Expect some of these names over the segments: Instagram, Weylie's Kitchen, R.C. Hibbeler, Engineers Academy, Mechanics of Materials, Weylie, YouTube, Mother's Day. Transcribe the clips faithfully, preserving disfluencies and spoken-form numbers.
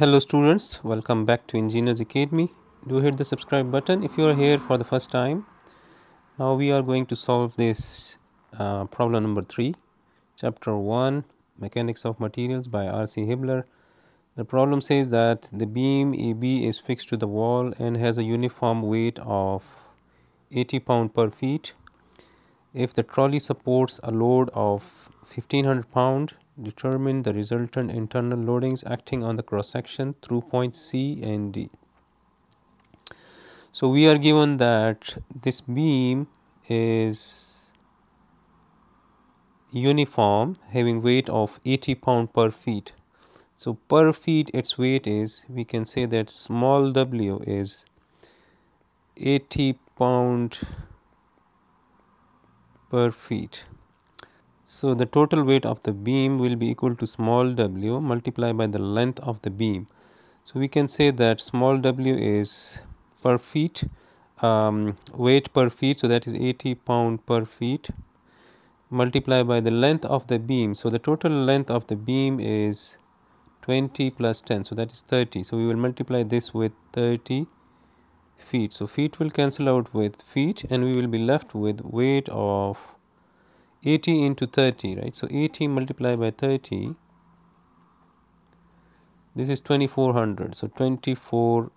Hello students, welcome back to Engineers Academy. Do hit the subscribe button if you are here for the first time. Now we are going to solve this uh, problem number three, chapter one, Mechanics of Materials by R C Hibbeler. The problem says that the beam A B is fixed to the wall and has a uniform weight of eighty pound per feet. If the trolley supports a load of fifteen hundred pound, determine the resultant internal loadings acting on the cross section through points C and D. So we are given that this beam is uniform, having weight of eighty pound per feet. So per feet its weight is, we can say that small w is eighty pound per feet. So the total weight of the beam will be equal to small w multiplied by the length of the beam. So we can say that small w is per feet, um, weight per feet, so that is eighty pound per feet, multiplied by the length of the beam. So the total length of the beam is twenty plus ten, so that is thirty. So we will multiply this with thirty feet. So feet will cancel out with feet and we will be left with weight of eighty into thirty, right? So eighty multiplied by thirty, this is twenty-four hundred, so twenty-four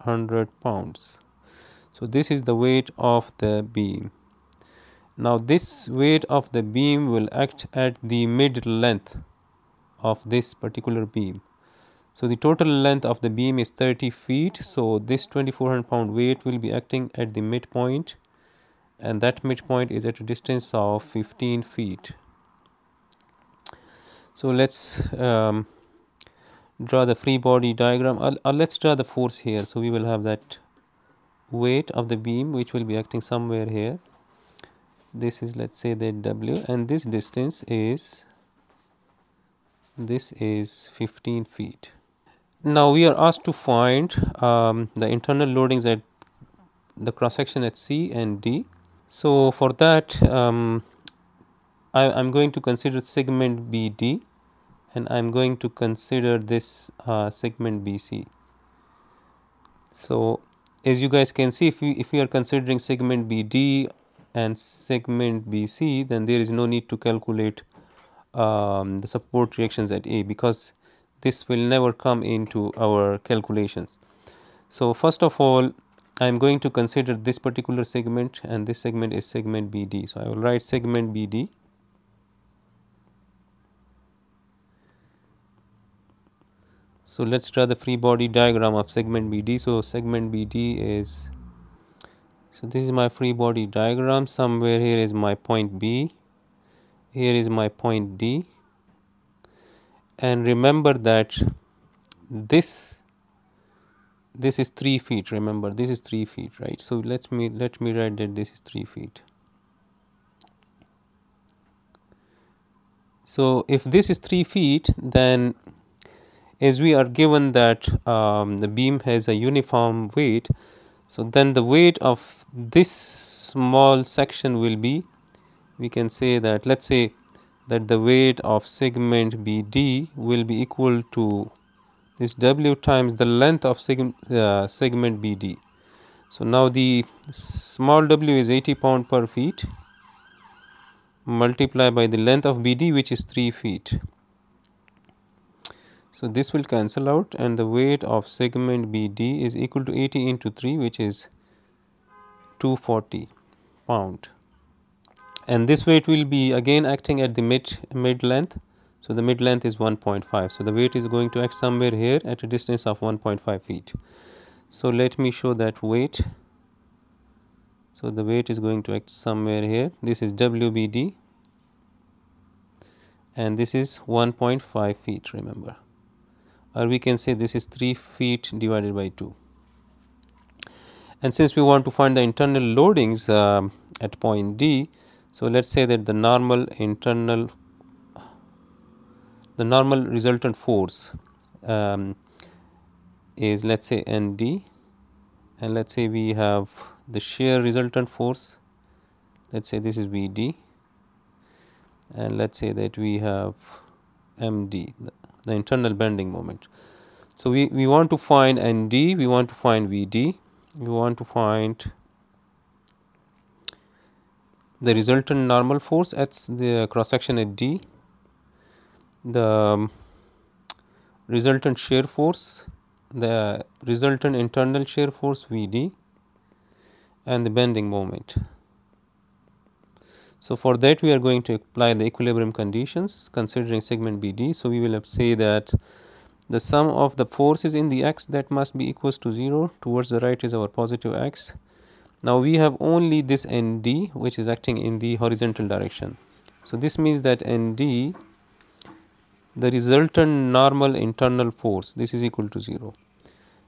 hundred pounds. So this is the weight of the beam. Now this weight of the beam will act at the mid length of this particular beam. So the total length of the beam is thirty feet, so this twenty-four hundred pound weight will be acting at the midpoint, and that midpoint is at a distance of fifteen feet. So let's um, draw the free body diagram, or, or let's draw the force here. So we will have that weight of the beam which will be acting somewhere here. This is, let's say, the W, and this distance is, this is fifteen feet. Now we are asked to find um, the internal loadings at the cross section at C and D. So for that, um, I am going to consider segment B D, and I am going to consider this uh, segment B C. So as you guys can see, if we, if we are considering segment B D and segment B C, then there is no need to calculate um, the support reactions at A, because this will never come into our calculations. So first of all, I am going to consider this particular segment, and this segment is segment B D. So I will write segment B D. So let's draw the free body diagram of segment B D. So segment B D is, so this is my free body diagram. Somewhere here is my point B, here is my point D, and remember that this this is three feet. Remember, this is three feet, right? So let me let me write that this is three feet. So if this is three feet, then as we are given that um, the beam has a uniform weight, so then the weight of this small section will be, we can say that, let's say that the weight of segment B D will be equal to this W times the length of seg uh, segment B D. So now the small W is eighty pound per feet multiplied by the length of B D, which is three feet. So this will cancel out, and the weight of segment B D is equal to eighty into three, which is two hundred forty pound, and this weight will be again acting at the mid mid length. So the mid length is one point five. So the weight is going to act somewhere here at a distance of one point five feet. So let me show that weight. So the weight is going to act somewhere here. This is W B D, and this is one point five feet, remember. Or we can say this is three feet divided by two. And since we want to find the internal loadings um, at point D, so let's say that the normal internal the normal resultant force um, is, let's say, N D, and let's say we have the shear resultant force, let's say this is B D, and let's say that we have M D, the, the internal bending moment. So, we, we want to find N D, we want to find V D, we want to find the resultant normal force at the cross section at D, the resultant shear force, the resultant internal shear force V D, and the bending moment. So, for that we are going to apply the equilibrium conditions considering segment B D. So, we will have say that the sum of the forces in the x that must be equals to zero, towards the right is our positive x. Now, we have only this N D which is acting in the horizontal direction. So, this means that N D, the resultant normal internal force, this is equal to zero.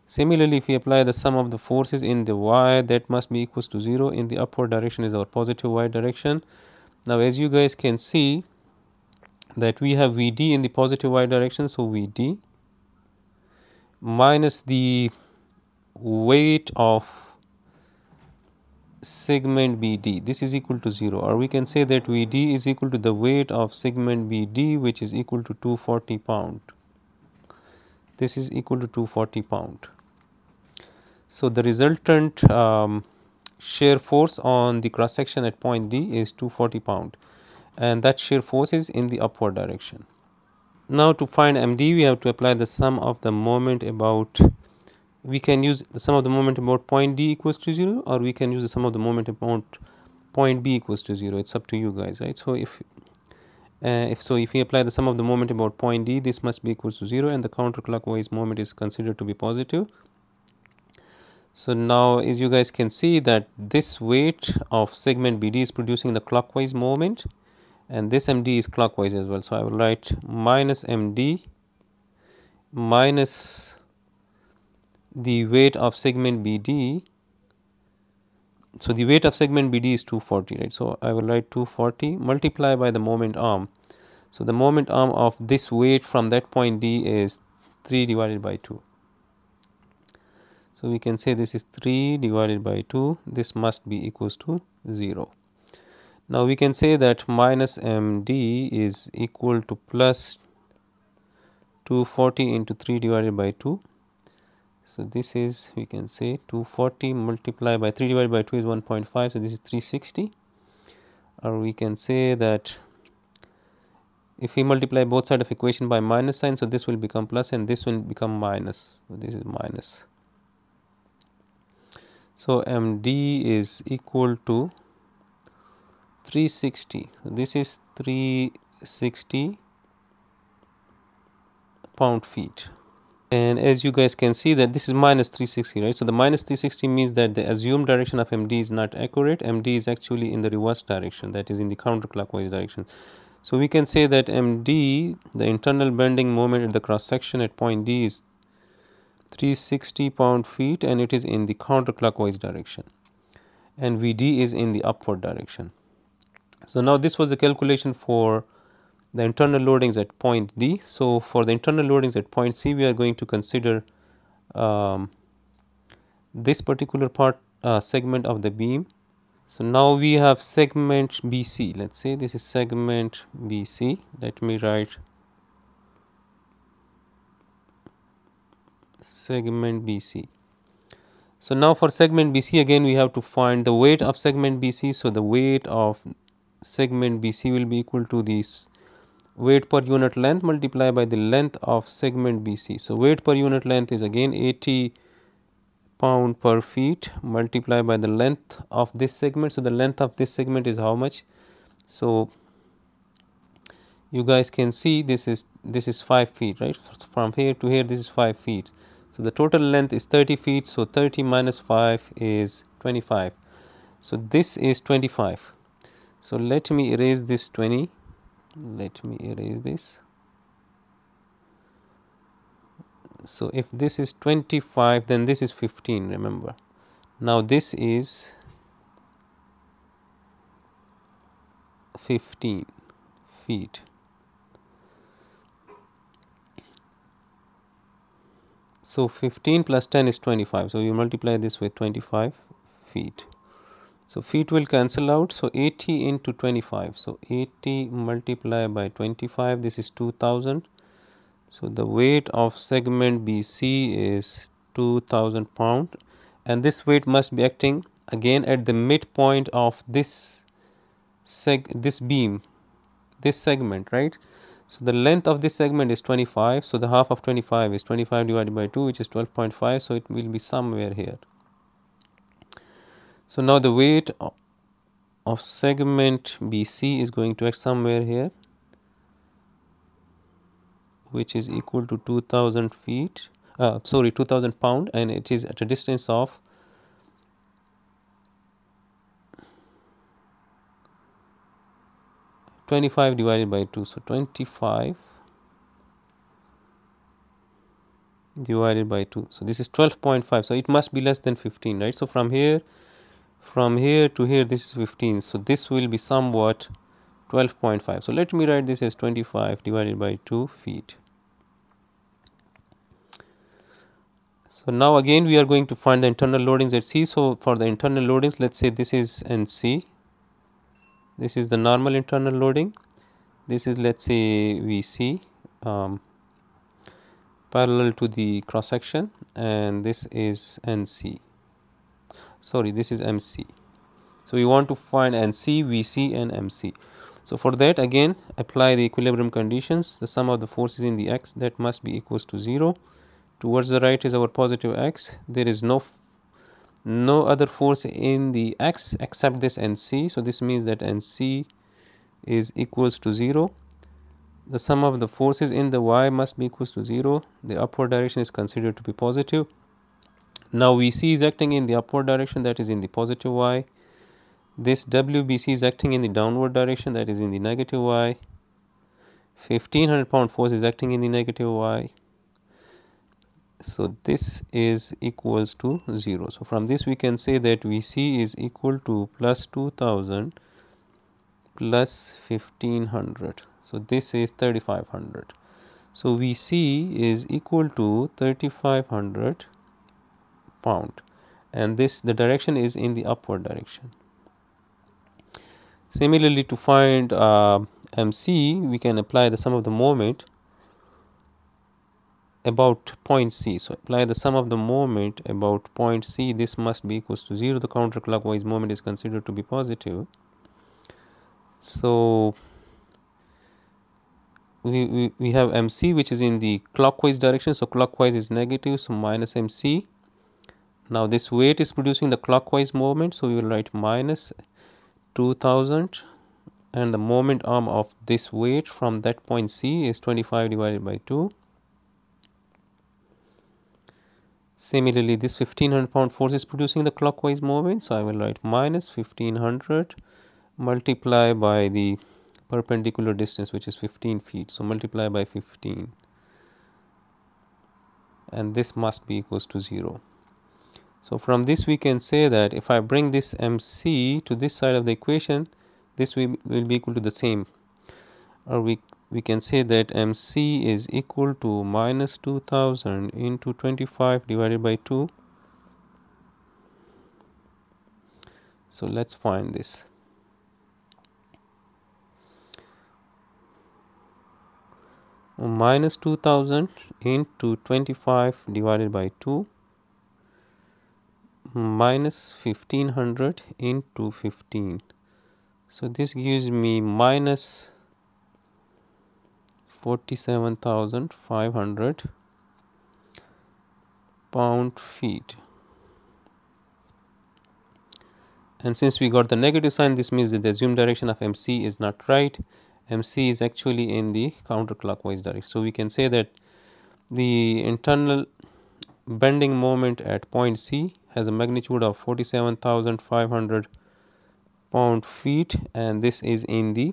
Similarly, if we apply the sum of the forces in the y that must be equals to zero, in the upward direction is our positive y direction. Now, as you guys can see that we have V D in the positive y direction. So, V D minus the weight of segment B D, this is equal to zero, or we can say that V D is equal to the weight of segment B D, which is equal to two hundred forty pound. This is equal to two hundred forty pound. So, the resultant um, shear force on the cross section at point D is two hundred forty pound, and that shear force is in the upward direction. Now, to find M D, we have to apply the sum of the moment about, we can use the sum of the moment about point D equals to zero, or we can use the sum of the moment about point B equals to zero. It's up to you guys, right? So, if uh, if so, if we apply the sum of the moment about point D, this must be equals to zero, and the counterclockwise moment is considered to be positive. So, now as you guys can see that this weight of segment B D is producing the clockwise moment, and this M D is clockwise as well. So, I will write minus M D minus the weight of segment B D. So, the weight of segment B D is two hundred forty, right? So, I will write two hundred forty multiplied by the moment arm. So, the moment arm of this weight from that point D is three divided by two. So, we can say this is three divided by two. This must be equals to zero. Now, we can say that minus M D is equal to plus two hundred forty into three divided by two. So, this is, we can say two hundred forty multiplied by three divided by two is one point five. So, this is three hundred sixty, or we can say that if we multiply both sides of equation by minus sign, so this will become plus and this will become minus. So, this is minus. So, M D is equal to three hundred sixty. So, this is three hundred sixty pound feet. And as you guys can see that this is minus three hundred sixty, right? So, the minus three hundred sixty means that the assumed direction of M D is not accurate. M D is actually in the reverse direction, that is in the counterclockwise direction. So, we can say that M D, the internal bending moment at the cross section at point D, is three hundred sixty pound feet, and it is in the counterclockwise direction, and V D is in the upward direction. So, now this was the calculation for the internal loadings at point D. So, for the internal loadings at point C, we are going to consider um, this particular part uh, segment of the beam. So, now we have segment B C. Let us say this is segment B C. Let me write segment B C. So, now for segment B C, again we have to find the weight of segment B C. So, the weight of segment B C will be equal to this weight per unit length multiplied by the length of segment B C. So, weight per unit length is again eighty pound per feet multiplied by the length of this segment. So, the length of this segment is how much? So, you guys can see this is this is five feet, right? From here to here this is five feet. So, the total length is thirty feet. So, thirty minus five is twenty-five. So, this is twenty-five. So, let me erase this twenty. Let me erase this. So, if this is twenty-five, then this is fifteen, remember. Now, this is fifteen feet. So, fifteen plus ten is twenty-five. So, you multiply this with twenty-five feet. So, feet will cancel out. So, eighty into twenty-five. So, eighty multiplied by twenty-five. This is two thousand. So the weight of segment B C is two thousand pounds, and this weight must be acting again at the midpoint of this seg this beam, this segment, right? So the length of this segment is twenty-five, so the half of twenty-five is twenty-five divided by two, which is twelve point five, so it will be somewhere here. So now the weight of segment B C is going to act somewhere here, which is equal to two thousand feet, uh, sorry two thousand pound, and it is at a distance of twenty-five divided by two, so twenty-five divided by two, so this is twelve point five, so it must be less than fifteen, right? So from here from here to here this is fifteen, so this will be somewhat twelve point five, so let me write this as twenty-five divided by two feet. So now again we are going to find the internal loadings at C. So for the internal loadings, let's say this is N C, this is the normal internal loading, this is, let's say, V C, um, parallel to the cross section, and this is N C, sorry, this is M C. So we want to find N C, V C and M C. So for that, again apply the equilibrium conditions. The sum of the forces in the x, that must be equals to zero. Towards the right is our positive x. There is no no other force in the x except this N C, so this means that N C is equals to zero. The sum of the forces in the y must be equals to zero. The upward direction is considered to be positive. Now V C is acting in the upward direction, that is in the positive y. This W B C is acting in the downward direction, that is in the negative y. fifteen hundred pound force is acting in the negative y. So this is equals to zero. So from this we can say that V C is equal to plus two thousand plus fifteen hundred. So this is thirty-five hundred. So V C is equal to thirty-five hundred pound, and this the direction is in the upward direction. Similarly, to find uh, M C, we can apply the sum of the moment about point C. So apply the sum of the moment about point C. This must be equals to zero. The counterclockwise moment is considered to be positive. So we, we, we have M C, which is in the clockwise direction. So clockwise is negative, so minus M C. Now this weight is producing the clockwise moment, so we will write minus two thousand, and the moment arm of this weight from that point C is twenty-five divided by two. Similarly, this fifteen hundred pound force is producing the clockwise moment, so I will write minus fifteen hundred multiply by the perpendicular distance, which is fifteen feet, so multiply by fifteen, and this must be equals to zero. So from this we can say that if I bring this M C to this side of the equation, this will be equal to the same, or we we can say that M C is equal to minus two thousand into twenty-five divided by two. So let's find this. Minus two thousand into twenty-five divided by two, minus fifteen hundred into fifteen. So this gives me minus forty-seven thousand five hundred pound feet, and since we got the negative sign, this means that the assumed direction of M C is not right. M C is actually in the counterclockwise direction. So we can say that the internal bending moment at point C has a magnitude of forty-seven thousand five hundred pound feet, and this is in the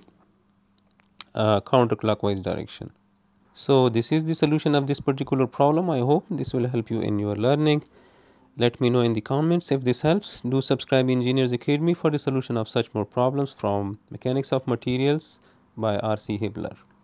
Uh, counterclockwise direction. So this is the solution of this particular problem. I hope this will help you in your learning. Let me know in the comments if this helps. Do subscribe Engineers Academy for the solution of such more problems from Mechanics of Materials by R C Hibbeler.